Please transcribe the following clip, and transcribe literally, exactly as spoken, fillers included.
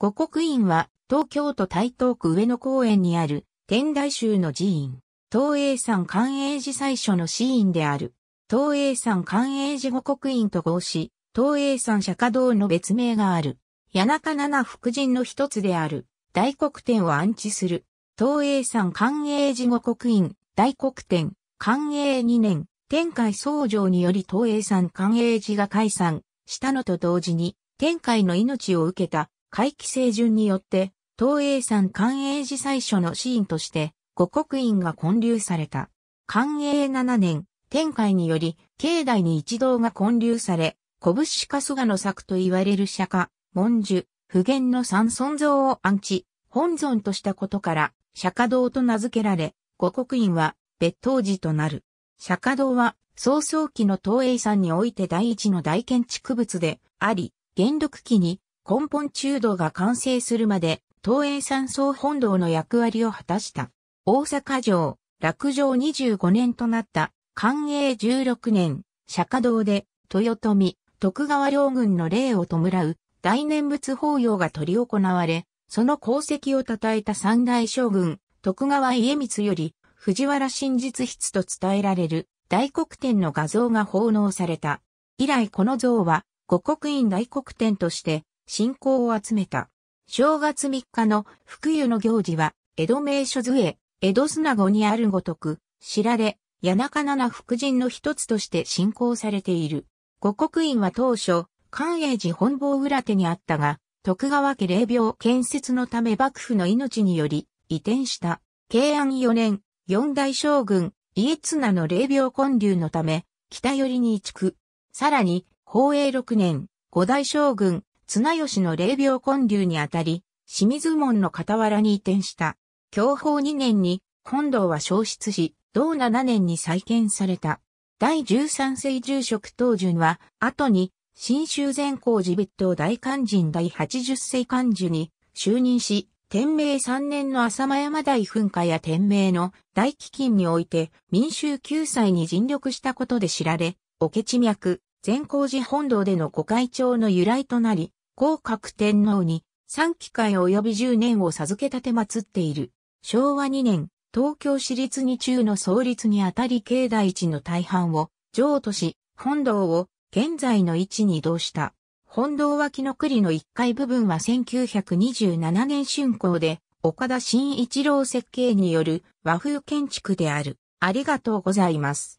護国院は東京都台東区上野公園にある天台宗の寺院。東叡山寛永寺最初の寺院である。東叡山寛永寺護国院と号し、東叡山釈迦堂の別名がある。谷中七福神の一つである大黒天を安置する。東叡山寛永寺護国院、大黒天、寛永にねん、天海僧正により東叡山寛永寺が開山したのと同時に、天海の命を受けた開基聖順によって、東叡山寛永寺最初の寺院として、護国院が建立された。寛永ななねん、天海により、境内に一堂が建立され、古物史家菅野作と言われる釈迦、文殊、普賢の三尊像を安置、本尊としたことから、釈迦堂と名付けられ、護国院は別当寺となる。釈迦堂は、草創期の東叡山において第一の大建築物であり、元禄期に根本中堂が完成するまで、東叡山総本堂の役割を果たした。大阪城、落成にじゅうごねんとなった、寛永じゅうろくねん、釈迦堂で、豊臣、徳川両軍の霊を弔う、大念仏法要が執り行われ、その功績を称えた三代将軍、徳川家光より、藤原真実筆と伝えられる、大黒天の画像が奉納された。以来この像は、護国院大黒天として、信仰を集めた。正月みっかの福湯の行事は、江戸名所図会、江戸砂子にあるごとく、知られ、谷中七福神の一つとして信仰されている。護国院は当初、寛永寺本坊裏手にあったが、徳川家霊廟建設のため幕府の命により、移転した。慶安よねん、四代将軍、家綱の霊廟建立のため、北寄りに移築。さらに、宝永ろくねん、五代将軍、綱吉の霊廟建立にあたり、清水門の傍らに移転した。享保にねんに本堂は焼失し、同ななねんに再建された。だいじゅうさんせい住職東順は、後に、真宗善光寺別当大勧進だいはちじゅっせい勧授に就任し、天明さんねんの浅間山大噴火や天明の大飢饉において民衆救済に尽力したことで知られ、御地脈、善光寺本堂での御開帳の由来となり、後覚天皇にさんきかい及びじゅうねんを授けたて祀っている。昭和にねん、東京市立二中の創立にあたり境内一の大半を譲渡し、本堂を現在の位置に移動した。本堂脇の栗のいっかい部分はせんきゅうひゃくにじゅうななねん竣工で、岡田真一郎設計による和風建築である。ありがとうございます。